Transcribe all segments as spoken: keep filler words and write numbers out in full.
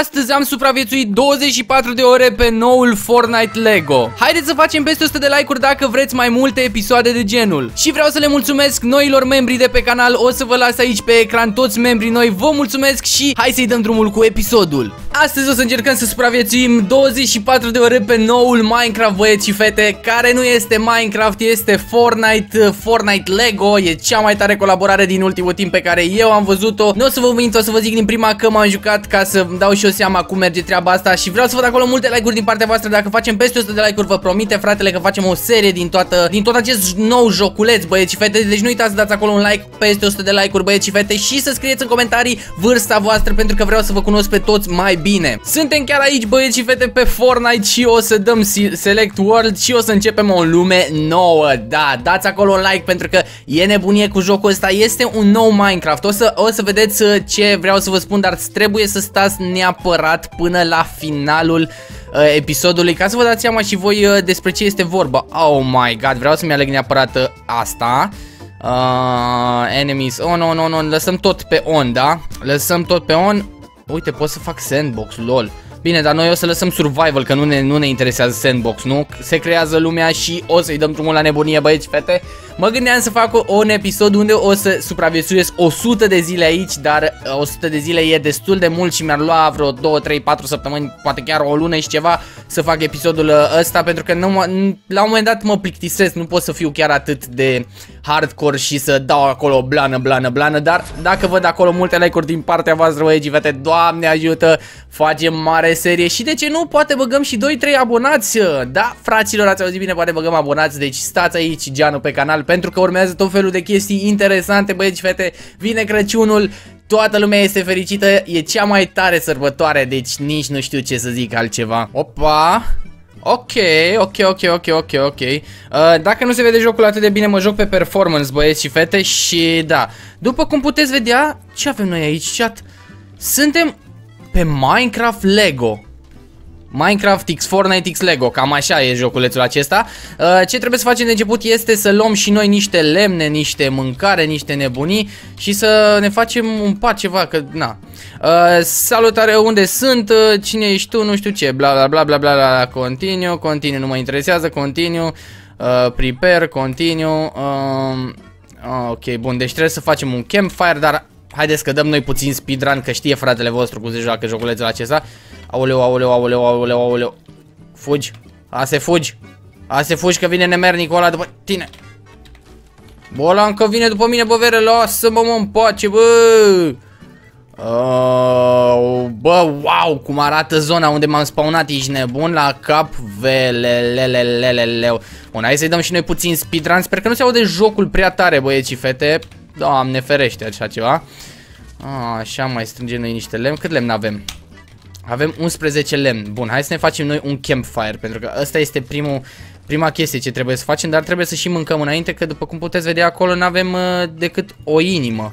Astăzi am supraviețuit douăzeci și patru de ore pe noul Fortnite Lego. Haideți să facem peste o sută de like-uri dacă vreți mai multe episoade de genul. Și vreau să le mulțumesc noilor membri de pe canal. O să vă las aici pe ecran toți membrii noi. Vă mulțumesc și hai să-i dăm drumul cu episodul. Astăzi o să încercăm să supraviețuim douăzeci și patru de ore pe noul Minecraft, băieți și fete, care nu este Minecraft, este Fortnite, Fortnite Lego. E cea mai tare colaborare din ultimul timp pe care eu am văzut-o. Nu o să vă mint, o să vă zic din prima că m-am jucat ca să dau și o seama cum merge treaba asta și vreau să văd acolo multe like-uri din partea voastră. Dacă facem peste o sută de like-uri, vă promite, fratele, că facem o serie din toată din tot acest nou joculeț, băieți și fete. Deci nu uitați să dați acolo un like peste o sută de like-uri, băieți și fete, și să scrieți în comentarii vârsta voastră, pentru că vreau să vă cunosc pe toți mai bine. Suntem chiar aici, băieți și fete, pe Fortnite și o să dăm Select World și o să începem o lume nouă. Da, dați acolo un like pentru că e nebunie cu jocul ăsta. Este un nou Minecraft. O să o să vedeți ce vreau să vă spun, dar trebuie să stați neapărat până la finalul uh, episodului ca să vă dați seama și voi uh, despre ce este vorba. Oh my god, vreau să-mi aleg neapărat uh, asta. uh, Enemies, oh no, no, no, lăsăm tot pe on, da? Lăsăm tot pe on. Uite, pot să fac sandbox, lol. Bine, dar noi o să lăsăm survival, că nu ne, nu ne interesează sandbox, nu? Se creează lumea și o să-i dăm drumul la nebunie, băieți, fete. Mă gândeam să fac un episod unde o să supraviețuiesc o sută de zile aici, dar o sută de zile e destul de mult și mi-ar lua vreo două, trei, patru săptămâni, poate chiar o lună și ceva să fac episodul ăsta, pentru că nu, la un moment dat mă plictisesc, nu pot să fiu chiar atât de hardcore și să dau acolo blană, blană, blană, dar dacă văd acolo multe like-uri din partea voastră, băieți, fete, Doamne ajută, facem mare serie și de ce nu, poate băgăm și doi trei abonați. Da, fraților, ați auzit bine, poate băgăm abonați, deci stați aici, Geanu, pe canal, pentru că urmează tot felul de chestii interesante, băieți și fete. Vine Crăciunul, toată lumea este fericită, e cea mai tare sărbătoare, deci nici nu știu ce să zic altceva. Opa! Ok, ok, ok, ok, ok, ok. Uh, dacă nu se vede jocul atât de bine, mă joc pe performance, băieți și fete, și da. După cum puteți vedea, ce avem noi aici, chat? Suntem pe Minecraft Lego. Minecraft x Fortnite x Lego, cam așa e joculețul acesta. Ce trebuie să facem de început este să luăm și noi niște lemne, niște mâncare, niște nebunii și să ne facem un pat, ceva, că na. Salutare, unde sunt, cine ești tu, nu știu ce, bla bla bla bla bla bla, continue, continue, nu mă interesează, continue, prepare, continue. Ok, bun, deci trebuie să facem un campfire, dar haideți că dăm noi puțin speedrun, că știe fratele vostru cum se joacă joculețul acesta. Aoleu, aoleu, aoleu, aoleu, aoleu. Fugi, ase fugi. Ase fugi că vine nemernicul ăla după tine. Bă, ăla încă vine după mine, bă, vere, lasă-mă, mă, în pace, bă. Uh, bă, wow, cum arată zona unde m-am spawnat, ești nebun la cap, veleleleleleleu. Bun, hai să-i dăm și noi puțin speedrun, sper că nu se aude jocul prea tare, băieți și fete. Doamne ferește, așa ceva. A, așa, mai strângem noi niște lemn. Cât lemn avem? Avem unsprezece lemn. Bun, hai să ne facem noi un campfire, pentru că ăsta este primul, prima chestie ce trebuie să facem. Dar trebuie să și mâncăm înainte, că după cum puteți vedea acolo n-avem uh, decât o inimă.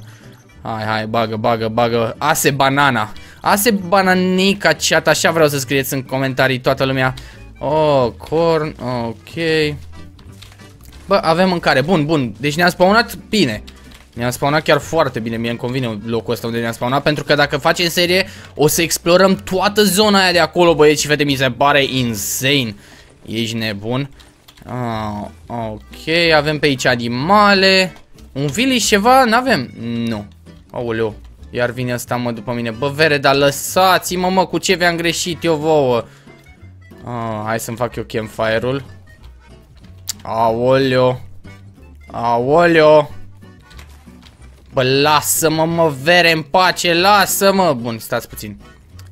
Hai, hai, bagă, bagă, bagă. Ase banana. Ase bananica, chat, așa vreau să scrieți în comentarii toată lumea. Oh, corn, ok. Bă, avem mâncare, bun, bun. Deci ne-am spawnat bine. Mi-am spawnat chiar foarte bine, mie îmi convine locul ăsta unde ne-am spawnat, pentru că dacă facem serie o să explorăm toată zona aia de acolo, băieți și fete, mi se pare insane. Ești nebun. Ah, ok, avem pe aici animale. Un village ceva? N-avem? Nu. Aoleu, iar vine ăsta, mă, după mine. Bă, vere, dar lăsați-mă, mă, cu ce v-am greșit eu vouă. Ah, hai să-mi fac eu campfire-ul. Aoleu. Aoleu. Bă, lasă-mă, mă, vere, în pace, lasă-mă. Bun, stați puțin.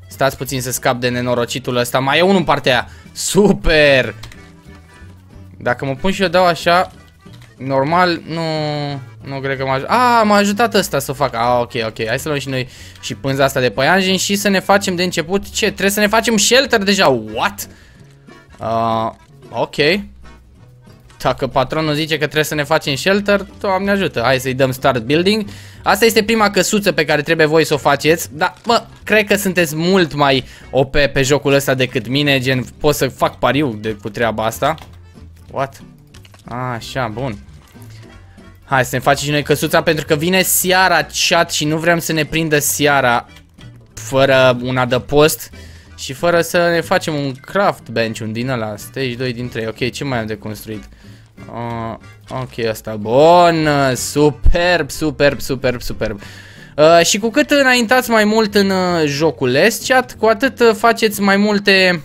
Stați puțin să scap de nenorocitul ăsta. Mai e unul în partea aia. Super. Dacă mă pun și eu dau așa normal, nu, nu cred că m-a ajutat. A, m-a ajutat ăsta să o fac. A, ok, ok, hai să luăm și noi și pânza asta de păianjen și să ne facem de început. Ce? Trebuie să ne facem shelter deja. What? Uh, ok. Dacă patronul zice că trebuie să ne facem shelter, Doamne ajută, hai să-i dăm start building. Asta este prima căsuță pe care trebuie voi să o faceți. Dar, mă, cred că sunteți mult mai O P pe jocul ăsta decât mine. Gen, pot să fac pariu de, cu treaba asta. What? Așa, bun. Hai să ne facem și noi căsuța, pentru că vine seara, chat, și nu vrem să ne prindă seara. fără un adăpost și fără să ne facem un craft bench, un din ăla, stage doi din trei. Ok, ce mai am de construit? Uh, ok, asta bun, superb, superb, superb, superb. Uh, și cu cât înaintați mai mult în uh, jocul S-Chat, cu atât uh, faceți mai multe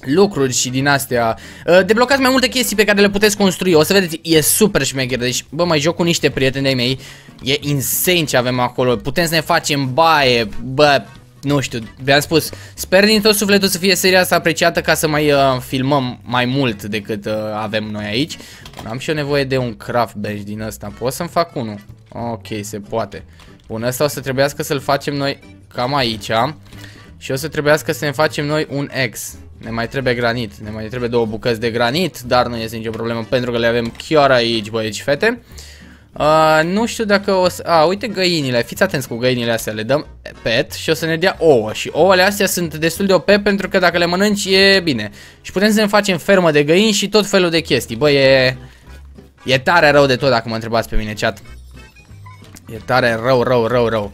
lucruri și din astea. Uh, deblocați mai multe chestii pe care le puteți construi. O să vedeți, e super șmecher. Deci, bă, mai joc cu niște prieteni de-ai mei. E insane ce avem acolo. Putem să ne facem baie, bă, nu știu. V-am spus, sper din tot sufletul să fie seria asta apreciată, ca să mai uh, filmăm mai mult decât uh, avem noi aici. Bun, am și eu nevoie de un craft bench din ăsta. Pot să-mi fac unul? Ok, se poate. Bun, ăsta o să trebuiască să-l facem noi cam aici. Și o să trebuiască să ne facem noi un ex. Ne mai trebuie granit, ne mai trebuie două bucăți de granit, dar nu este nicio problemă pentru că le avem chiar aici, băieți și fete. uh, Nu știu dacă o să... A, uite găinile, fiți atenți cu găinile astea, le dăm pet și o să ne dea ouă. Și ouăle astea sunt destul de O P pentru că dacă le mănânci e bine. Și putem să ne facem fermă de găini și tot felul de chestii. Bă, e... e tare rău de tot dacă mă întrebați pe mine, chat. E tare rău, rău, rău, rău.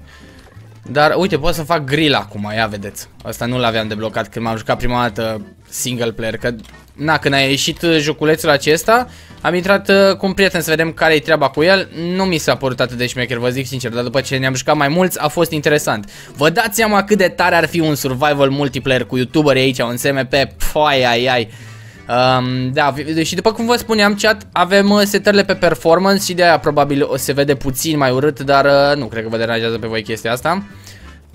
Dar uite, pot să fac grill acum, ia vedeți. Asta nu l-aveam deblocat când m-am jucat prima dată single player. Că, na, când a ieșit joculețul acesta, am intrat uh, cu un prieten să vedem care-i treaba cu el. Nu mi s-a părut atât de șmecher, vă zic sincer, dar după ce ne-am jucat mai mulți a fost interesant. Vă dați seama cât de tare ar fi un survival multiplayer cu youtuberi aici, un S M P, pfai, ai, ai. Um, da, și după cum vă spuneam, chat, avem setările pe performance și de aia probabil o se vede puțin mai urât, dar uh, nu cred că vă deranjează pe voi chestia asta.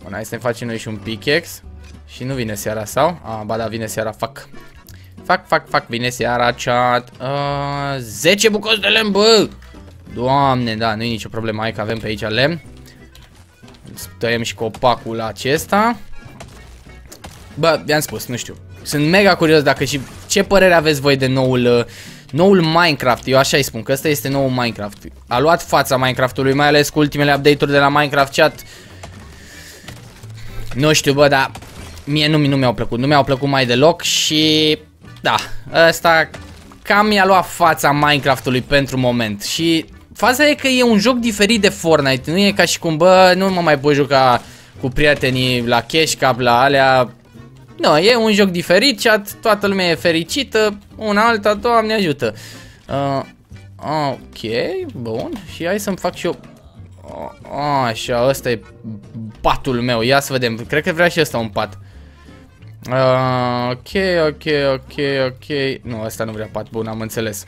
Bun, hai să ne facem noi și un pickaxe. Și nu vine seara sau? Ah, ba da, vine seara, fac. Fac, fac, fac, vine seara, chat. uh, zece bucăți de lemn, bă! Doamne, da, nu e nicio problemă, hai că avem pe aici lemn. Tăiem și copacul acesta. Bă, vi-am spus, nu știu. Sunt mega curios dacă și ce părere aveți voi de noul, noul Minecraft. Eu așa îi spun, că ăsta este noul Minecraft. A luat fața Minecraftului, mai ales cu ultimele update-uri de la Minecraft, chat. Nu știu, bă, dar mie nu, nu mi-au plăcut, nu mi-au plăcut mai deloc și... da, ăsta cam mi-a luat fața Minecraftului pentru moment. Și faza e că e un joc diferit de Fortnite. Nu e ca și cum, bă, nu mă mai pot juca cu prietenii la cash cap, la alea. Nu, e un joc diferit, chat, toată lumea e fericită, una alta, Doamne ajută. Uh, ok, bun, și hai să-mi fac și eu... Uh, așa, ăsta e patul meu, ia să vedem, cred că vrea și ăsta un pat. Uh, ok, ok, ok, ok, nu, ăsta nu vrea pat, bun, am înțeles.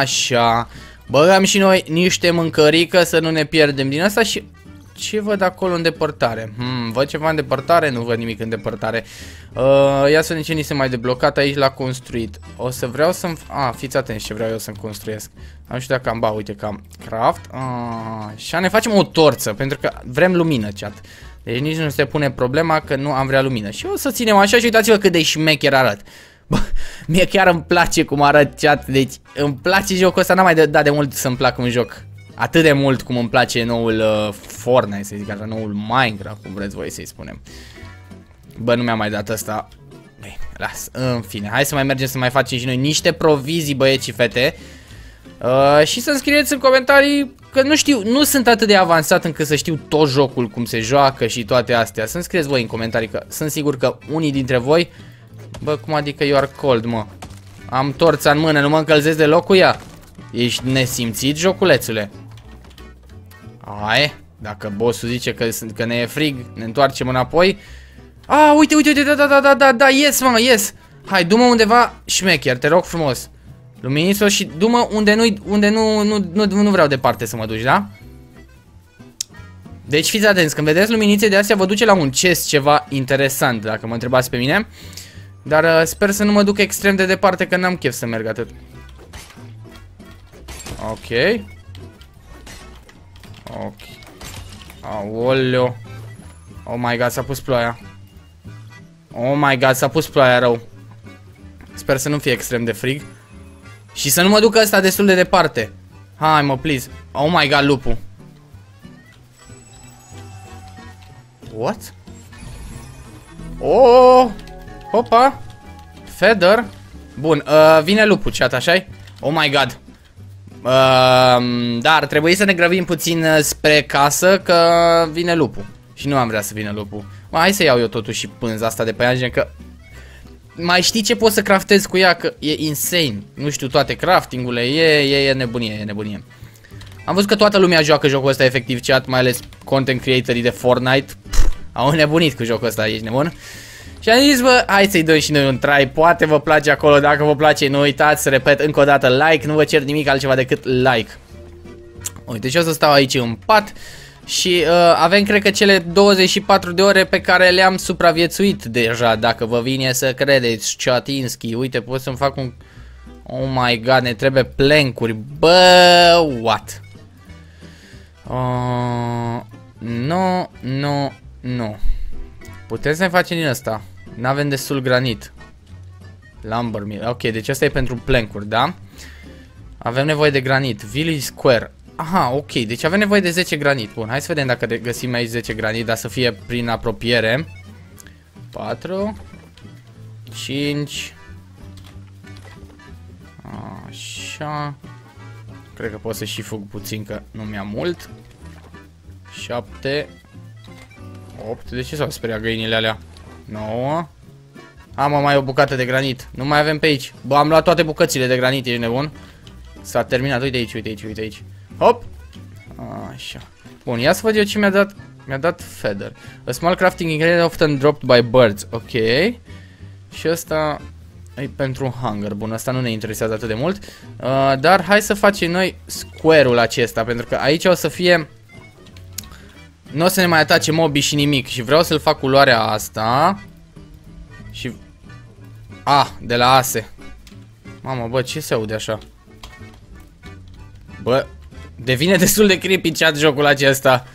Așa, băgăm și noi niște mâncărică să nu ne pierdem din asta și... ce văd acolo în depărtare? Hmm, văd ceva în depărtare? Nu văd nimic în depărtare. Uh, ia să vedem ce ni se mai deblocat aici la construit. O să vreau să-mi... A, ah, fiți atenți ce vreau eu să-mi construiesc. Am știu dacă am... Ba, uite că am craft. Așa, ah, ne facem o torță, pentru că vrem lumină, chat. Deci nici nu se pune problema că nu am vrea lumină. Și o să ținem așa și uitați-vă cât de șmecher arăt. Bă, mie chiar îmi place cum arăt, chat. Deci îmi place jocul ăsta, n-am mai dat de, de mult să-mi plac un joc atât de mult cum îmi place noul uh, Fortnite, să zic așa, noul Minecraft, cum vreți voi să-i spunem. Bă, nu mi-a mai dat asta. Bine, las, în fine, hai să mai mergem să mai facem și noi niște provizii, băieți și fete. uh, Și să-mi scrieți în comentarii, că nu știu, nu sunt atât de avansat încât să știu tot jocul, cum se joacă și toate astea. Să-mi scrieți voi în comentarii, că sunt sigur că unii dintre voi... Bă, cum adică you are cold, mă? Am torța în mână, nu mă încălzesc deloc cu ea. Ești nesimțit, joculețule? Ai, dacă bossul zice că, că ne e frig, ne întoarcem înapoi. A, uite, uite, uite, da, da, da, da, da, yes, mă, yes. Hai, du-mă undeva, șmecher, te rog frumos. Luminiți-o și du-mă unde, nu, unde nu, nu, nu, nu vreau departe să mă duci, da? Deci fiți atenți, când vedeți luminițe de astea vă duce la un chest ceva interesant, dacă mă întrebați pe mine. Dar sper să nu mă duc extrem de departe, că n-am chef să merg atât. Ok. Ok. Aoleo. Oh my god, s-a pus ploaia. Oh my god, s-a pus ploaia rău. Sper să nu fie extrem de frig și să nu mă ducă ăsta destul de departe. Hai mă, please. Oh my god, lupul. What? Oh! Opa! Feather. Bun, uh, vine lupul, chat, așa-i? Oh my god. Uh, dar trebuie să ne grăbim puțin spre casă, că vine lupul. Și nu am vrea să vină lupul. Mă, hai să iau eu totuși pânza asta de pe ea, gen că... Mai știi ce poți să craftezi cu ea, că e insane. Nu știu toate crafting-urile, e, e, e nebunie, e nebunie. Am văzut că toată lumea joacă jocul ăsta efectiv, chat, mai ales content creatorii de Fortnite. Pff, au nebunit cu jocul ăsta, ești nebun? Și am zis, bă, hai să-i dăm și noi un try, poate vă place acolo, dacă vă place, nu uitați, repet încă o dată, like, nu vă cer nimic altceva decât like. Uite, și o să stau aici în pat și uh, avem, cred că, cele douăzeci și patru de ore pe care le-am supraviețuit deja, dacă vă vine să credeți, Chatinski. Uite, pot să-mi fac un... Oh my god, ne trebuie plancuri, bă, what? Uh, no, no, no. Putem să ne facem din asta. N-avem destul granit. Lumber mill. Ok, deci asta e pentru plancuri, da? Avem nevoie de granit. Village Square. Aha, ok. Deci avem nevoie de zece granit. Bun, hai să vedem dacă găsim aici zece granit, dar să fie prin apropiere. patru, cinci. Așa. Cred că pot să și fug puțin, că nu mi-a mult. șapte, opt. De ce s-au speriat găinile alea? nouă. Am mai o bucată de granit. Nu mai avem pe aici. Bă, am luat toate bucățile de granit, ești nebun? S-a terminat. Uite aici, uite aici, uite aici. Hop! Așa. Bun, ia să văd eu ce mi-a dat. Mi-a dat feather. A small crafting ingredient often dropped by birds. Ok. Și ăsta e pentru hunger. Bun, asta nu ne interesează atât de mult. Uh, dar hai să facem noi square-ul acesta. Pentru că aici o să fie... Nu o să ne mai atace mobii și nimic. Și vreau să-l fac culoarea asta. Și... A, de la ase. Mamă, bă, ce se aude așa? Bă, devine destul de creepy, chat, jocul acesta.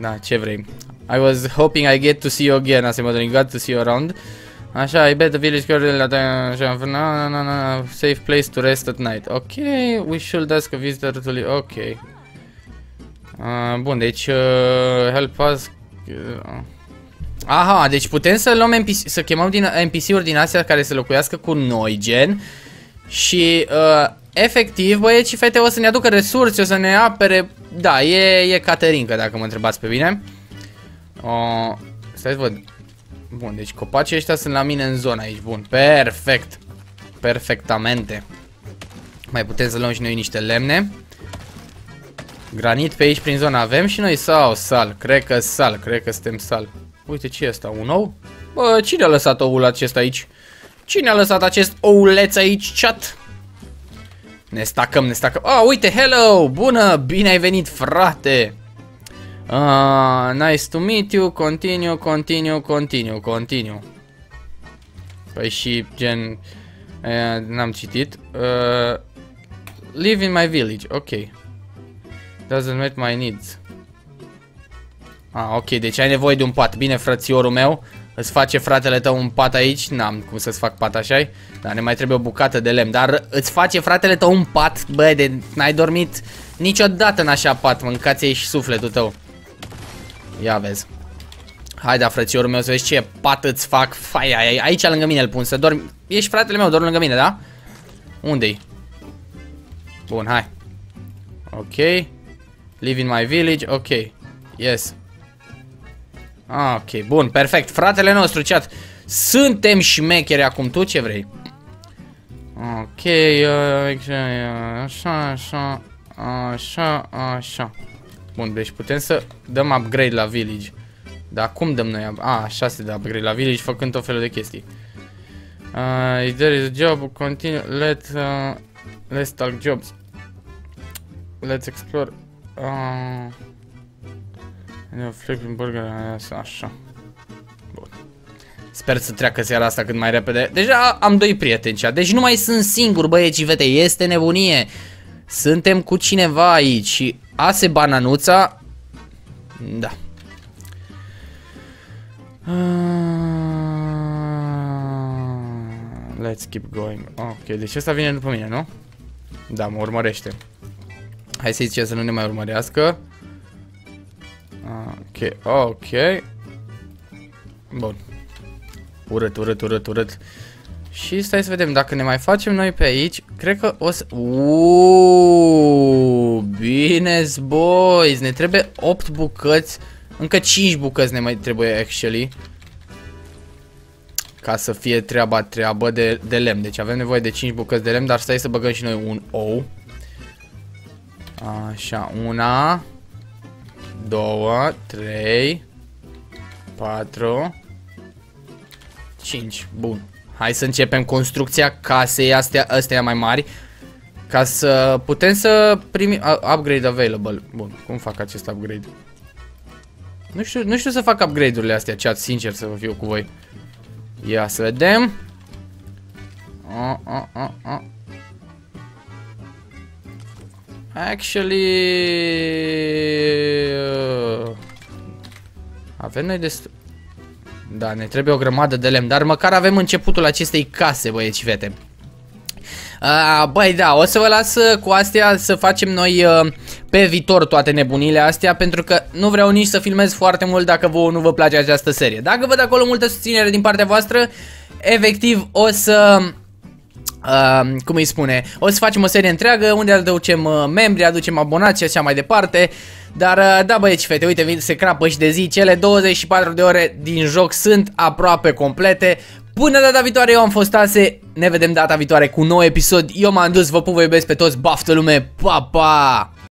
Da, ce vrei. I was hoping I get to see you again. Asta mă dorim, got to see you around. Așa, I bet the village girl la așa, no, no, no, no, safe place to rest at night. Ok, we should ask a visitor to leave. Ok. Uh, bun, deci uh, help us. Uh. Aha, deci putem să luăm N P C, să chemăm din N P C-uri din astea care să locuiască cu noi, gen. Și uh, efectiv, băieți și fete, o să ne aducă resurse, o să ne apere. Da, e, e Caterinca, dacă mă întrebați pe bine. uh, Stai să văd. Bun, deci copacii ăștia sunt la mine în zona aici, bun, perfect. Perfectamente. Mai putem să luăm și noi niște lemne. Granit pe aici prin zona avem și noi sau sal? Cred că sal, cred că suntem sal. Uite ce e asta, un ou? Bă, cine a lăsat oul acesta aici? Cine a lăsat acest ouleț aici, chat? Ne stacăm, ne stacăm. Ah, uite, hello! Bună, bine ai venit, frate! Ah, nice to meet you, continue, continue, continue, continue. Păi și gen... N-am citit. Uh, live in my village, ok. Doesn't meet my needs. Ah, ok, deci ai nevoie de un pat. Bine, frățiorul meu, îți face fratele tău un pat aici. N-am cum să-ți fac pat așa-i. Dar ne mai trebuie o bucată de lemn. Dar îți face fratele tău un pat. Bă, de n-ai dormit niciodată în așa pat. Mâncați-i și sufletul tău. Ia vezi. Hai, da, frățiorul meu, să vezi ce pat îți fac. Fai, ai, aici lângă mine îl pun să dormi. Ești fratele meu, dormi lângă mine, da? Unde-i? Bun, hai. Ok. Live in my village, ok. Yes. Ah, ok, bun, perfect. Fratele nostru, chat. Suntem șmecheri acum, tu ce vrei? Ok, uh, așa, așa, așa, așa. Bun, deci putem să dăm upgrade la village. Dar cum dăm noi? A, așa se dă upgrade la village, făcând tot felul de chestii. uh, If there is a job, continue. Let, uh, let's talk jobs. Let's explore. Uh, așa. Bun. Sper să treacă seara asta cât mai repede. Deja am doi prieteni, cea. Deci nu mai sunt singur, băieții, vete. Este nebunie. Suntem cu cineva aici. Și ase bananuța. Da. uh, Let's keep going. Ok, deci asta vine după mine, nu? Da, mă urmărește. Hai să-i zicem să nu ne mai urmărească. Ok, ok. Bun. Urât, urât, urât, urât. Și stai să vedem dacă ne mai facem noi pe aici. Cred că o să... Uuuu, bine, boys. Ne trebuie opt bucăți Încă cinci bucăți ne mai trebuie, actually. Ca să fie treaba treabă de, de lemn. Deci avem nevoie de cinci bucăți de lemn, dar stai să băgăm și noi un ou. Așa, una, două, trei, patru, cinci. Bun. Hai să începem construcția casei astea, astea mai mari. Ca să putem să primim upgrade available. Bun, cum fac acest upgrade? Nu știu, nu știu să fac upgrade-urile astea, chat, sincer să vă fiu cu voi. Ia să vedem. A, a, a, a. Actually avem noi destul. Da, ne trebuie o grămadă de lemn, dar măcar avem începutul acestei case, băieți și fete. Uh, Băi, da, o să vă las cu astea să facem noi uh, pe viitor toate nebunile astea, pentru că nu vreau nici să filmez foarte mult dacă vouă nu vă place această serie. Dacă văd acolo multă susținere din partea voastră, efectiv o să... Uh, cum îi spune, o să facem o serie întreagă unde aducem uh, membri, aducem abonați și așa mai departe. Dar uh, da, băieți și fete, uite, se crapă și de zi. Cele douăzeci și patru de ore din joc sunt aproape complete. Până data viitoare, eu am fost Ase. Ne vedem data viitoare cu un nou episod. Eu m-am dus, vă pup, vă iubesc pe toți, baftă lume, pa, pa!